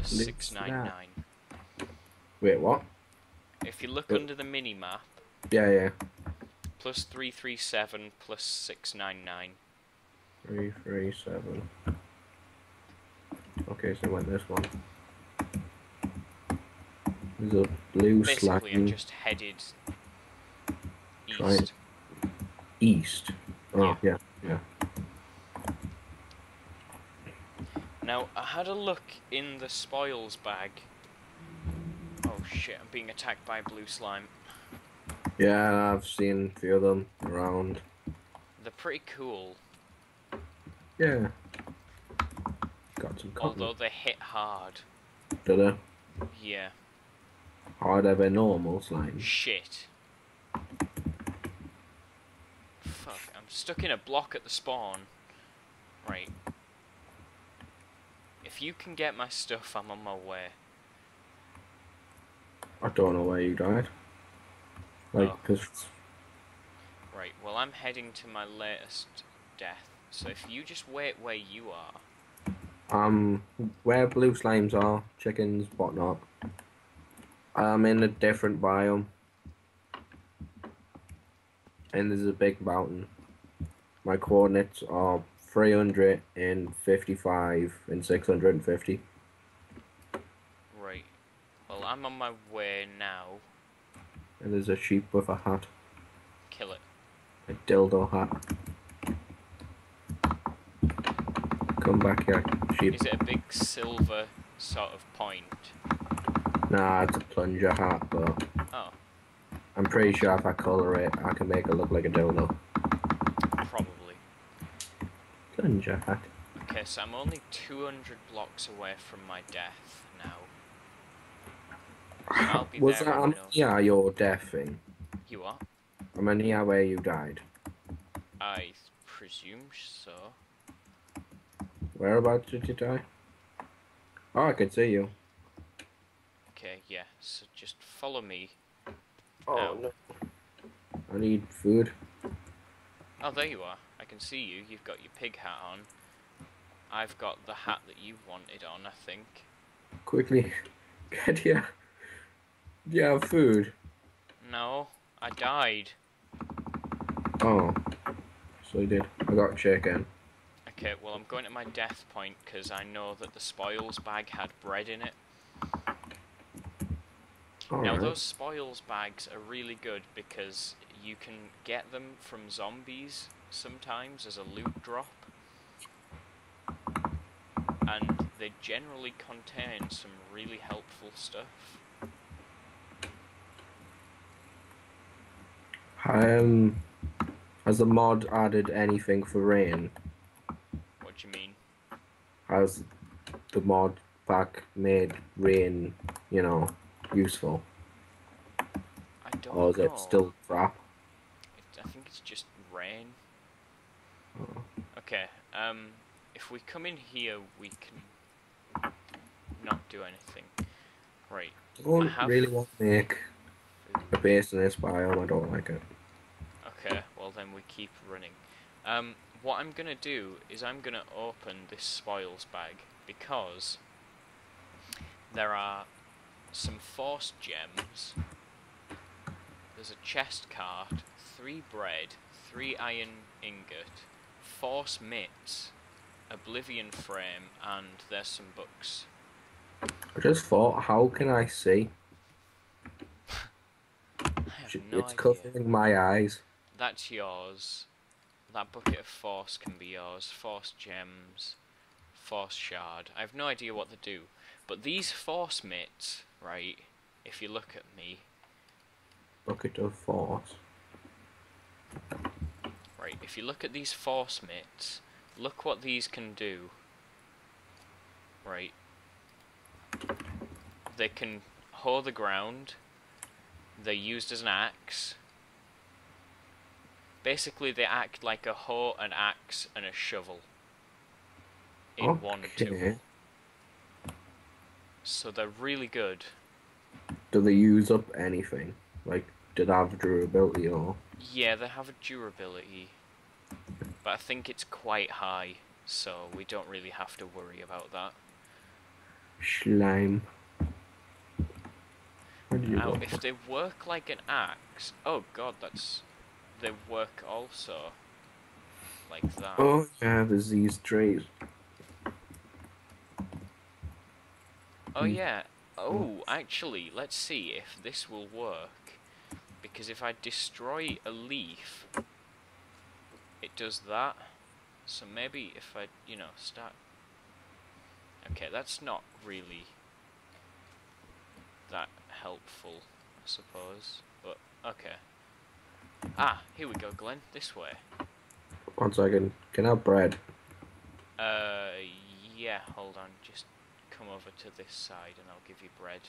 plus 699. Wait, what? If you look under the mini map. Yeah, yeah. Plus 337 plus 699. 337. Okay, so I went this one. There's a blue slack. Basically, I just headed east. Right. East. Oh, yeah, yeah. Now, I had a look in the spoils bag. Oh shit, I'm being attacked by blue slime. Yeah, I've seen a few of them around. They're pretty cool. Yeah. Got some cotton. Although they hit hard. Do they? Yeah. Harder than normal slime. Shit. Fuck, I'm stuck in a block at the spawn. Right. If you can get my stuff, I'm on my way. I don't know where you died. Like, oh. Right, well, I'm heading to my latest death. So if you just wait where you are. Where blue slimes are, chickens, whatnot. I'm in a different biome. And there's a big mountain. My coordinates are 355 and 650. Right. Well, I'm on my way now. And there's a sheep with a hat. Kill it. A dildo hat. Come back here, sheep. Is it a big silver sort of point? Nah, it's a plunger hat, but... Oh. I'm pretty sure if I colour it, I can make it look like a dildo. Plunger hat. Okay, so I'm only 200 blocks away from my death now. I'll be was there that on yeah your death thing? You are? I'm on here where you died. I presume so. Whereabouts did you die? Oh, I could see you. Okay, yeah, so just follow me. Oh, no. I need food. Oh, there you are. I can see you. You've got your pig hat on. I've got the hat that you wanted on, I think. Quickly. Get here. Do you have food? No. I died. Oh. So you did. I got chicken. Okay, well, I'm going to my death point because I know that the spoils bag had bread in it. All now, right. Those spoils bags are really good because you can get them from zombies sometimes as a loot drop, and they generally contain some really helpful stuff. Has the mod added anything for rain? What do you mean? Has the mod pack made rain, you know, useful? I don't know. Or is it still crap? I think it's just rain. Okay, if we come in here, we can not do anything. Right. I really want to make a base in this biome, I don't like it. Okay, well then we keep running. What I'm going to do is I'm going to open this spoils bag, because there are some force gems, there's a chest card, 3 bread, 3 iron ingot, force mitts, oblivion frame, and there's some books. I just thought, how can I see? It's covering my eyes. That's yours. That bucket of force can be yours. Force gems, force shard. I have no idea what they do. But these force mitts, right, if you look at me. Bucket of force. Right, if you look at these force mitts, look what these can do. Right. They can hoe the ground. They're used as an axe. Basically, they act like a hoe, an axe, and a shovel in one tool. So they're really good. Do they use up anything? Like, do they have durability or...? Yeah, they have a durability, but I think it's quite high, so we don't really have to worry about that. Slime. Ow, if they work like an axe, oh god, that's... They work also like that. Oh yeah, there's these trays. Oh yeah, oh, actually, let's see if this will work. Because if I destroy a leaf, it does that. So maybe if I, you know, start... Okay, that's not really that helpful, I suppose, but okay. Ah, here we go, Glenn, this way. One second, can I have bread? Yeah, hold on, just come over to this side and I'll give you bread.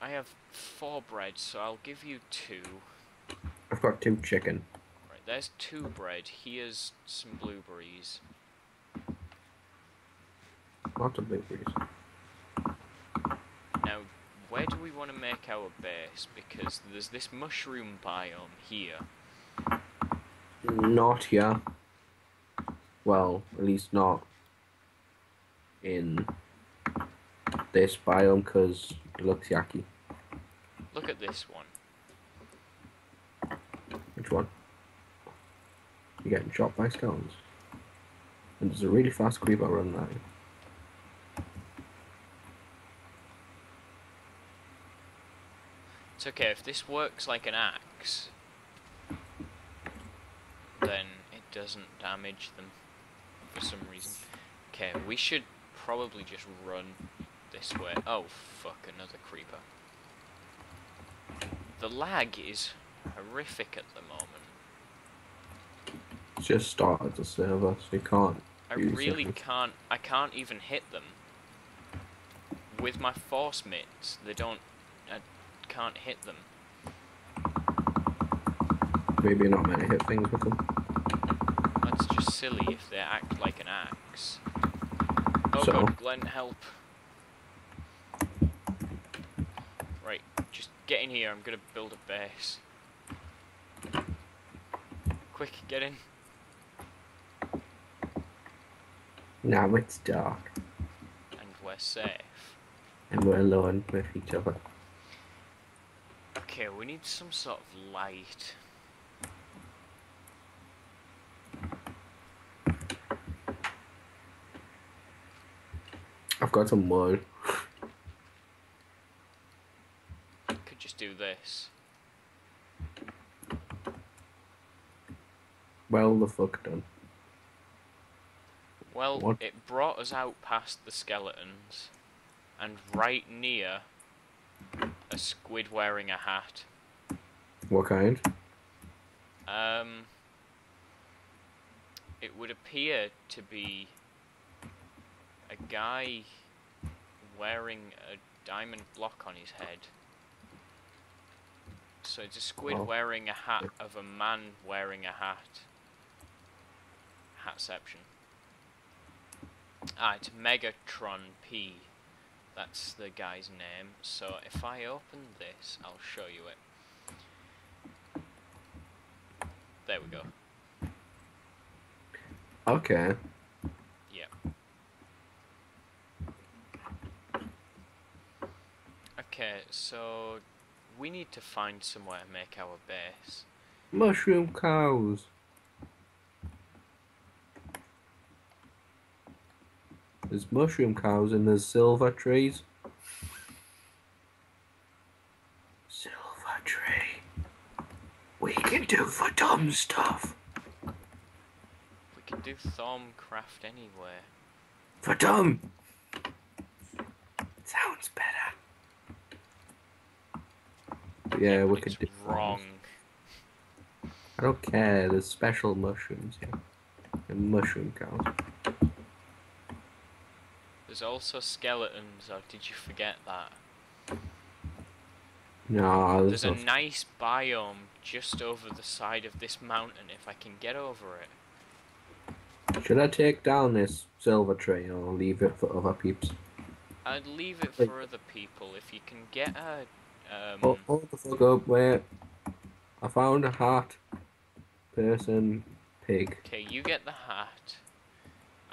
I have 4 bread, so I'll give you 2. I've got 2 chicken. Right, there's 2 bread, here's some blueberries. Lots of blueberries. Now, where do we want to make our base? Because there's this mushroom biome here. Not here. Well, at least not in this biome, because it looks yucky. Look at this one. Which one? You're getting shot by skeletons. And there's a really fast creeper running at you. It's okay, if this works like an axe, then it doesn't damage them for some reason. Okay, we should probably just run this way. Oh fuck, another creeper. The lag is horrific at the moment. It's just started the server, so you can't. I really can't, I can't even hit them. With my force mitts, they don't... can't hit them. Maybe you're not meant to hit things with them. That's just silly if they act like an axe. Oh so. God, Glenn, help. Right, just get in here, I'm gonna build a base. Quick, get in. Now it's dark. And we're safe. And we're alone with each other. Okay, we need some sort of light. I've got some wood. Could just do this. Well, the fuck done. Well, what? It brought us out past the skeletons and right near a squid wearing a hat. What kind? It would appear to be a guy wearing a diamond block on his head. So it's a squid wearing a hat of a man wearing a hat. Hatception. Ah, it's Megatron P. That's the guy's name. So if I open this, I'll show you it. There we go. Okay. Yeah. Okay, so we need to find somewhere to make our base. Mushroom cows. There's mushroom cows and there's silver trees. Silver tree. We can do for dumb stuff. We can do Thorncraft anywhere. For dumb. It sounds better. Yeah, yeah, we could do wrong. Things. I don't care. There's special mushrooms here. And mushroom cows. There's also skeletons, or did you forget that? No. There's a nice biome just over the side of this mountain, if I can get over it. Should I take down this silver tree or leave it for other peeps? I'd leave it for other people, if you can get a... Oh, hold the fuck up, wait. I found a hat person pig. Okay, you get the hat.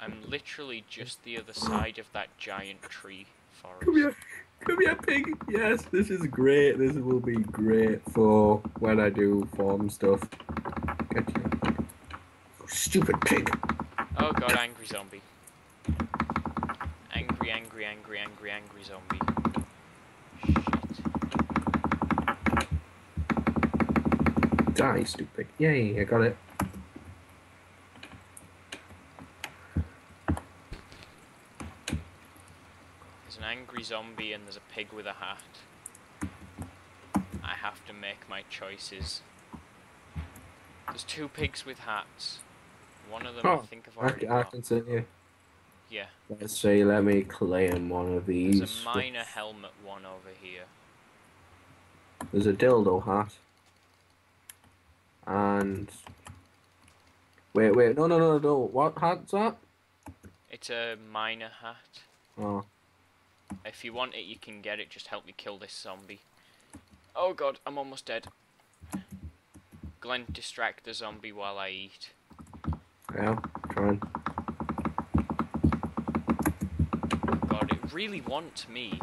I'm literally just the other side of that giant tree forest. Come here, pig. Yes, this is great. This will be great for when I do farm stuff. Get you. Stupid pig. Oh god, angry zombie. Angry zombie. Shit. Die, stupid. Yay, I got it. There's an angry zombie and there's a pig with a hat. I have to make my choices. There's two pigs with hats. One of them I think I've already got. I can see you. Yeah. Let's see, let me claim one of these. There's a minor helmet one over here. There's a dildo hat. And... Wait, no. What hat's that? It's a minor hat. Oh. If you want it, you can get it. Just help me kill this zombie. Oh god, I'm almost dead. Glenn, distract the zombie while I eat. Yeah, trying. Oh god, it really wants me.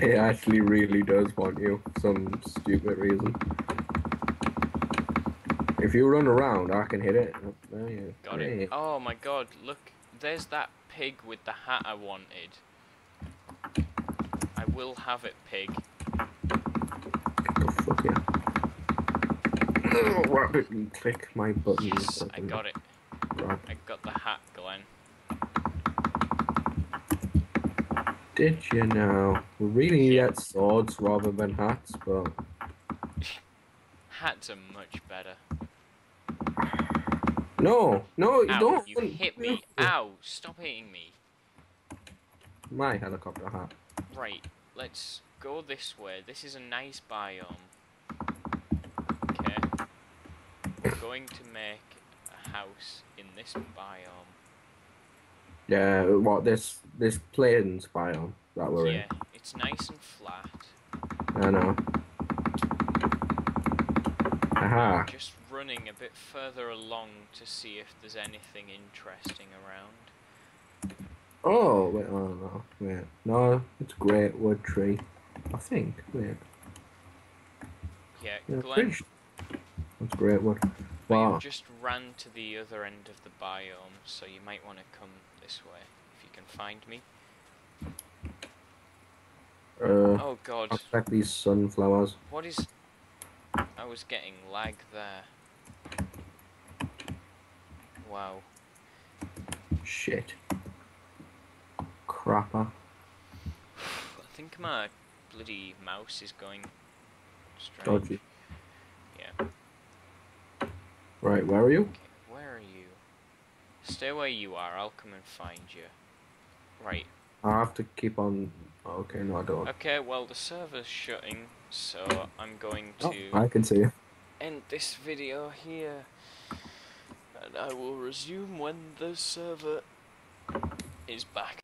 It actually really does want you for some stupid reason. If you run around, I can hit it. There you go. Got it. Oh my god, look. There's that pig with the hat I wanted. I will have it, pig. Go fuck yeah. Why didn't you click my button? Yes, I got it. Right. I got the hat, Glenn. Did you know? We really need to get swords rather than hats, but... Hats are much better. No, you don't. You hit me. Ow, stop hitting me. My helicopter hat. Right, let's go this way. This is a nice biome. Okay. We're going to make a house in this biome. Yeah, what, this plains biome that we're in? Yeah, it's nice and flat. I know. Aha. I'm just running a bit further along to see if there's anything interesting around. Oh, wait, wait. No, it's a great wood tree, I think. Wait. Yeah, Glenn. It's great wood. Wow. I just ran to the other end of the biome, so you might want to come this way if you can find me. Oh god. I expect these sunflowers. What is... I was getting lag there. Wow. Shit. Crapper. I think my bloody mouse is going strange. Dodgy. Yeah. Right, where are you? Okay, where are you? Stay where you are, I'll come and find you. Right. I have to keep on... Okay, no I don't. Okay, well the server's shutting, so I'm going to I can see you. End this video here. And I will resume when the server is back.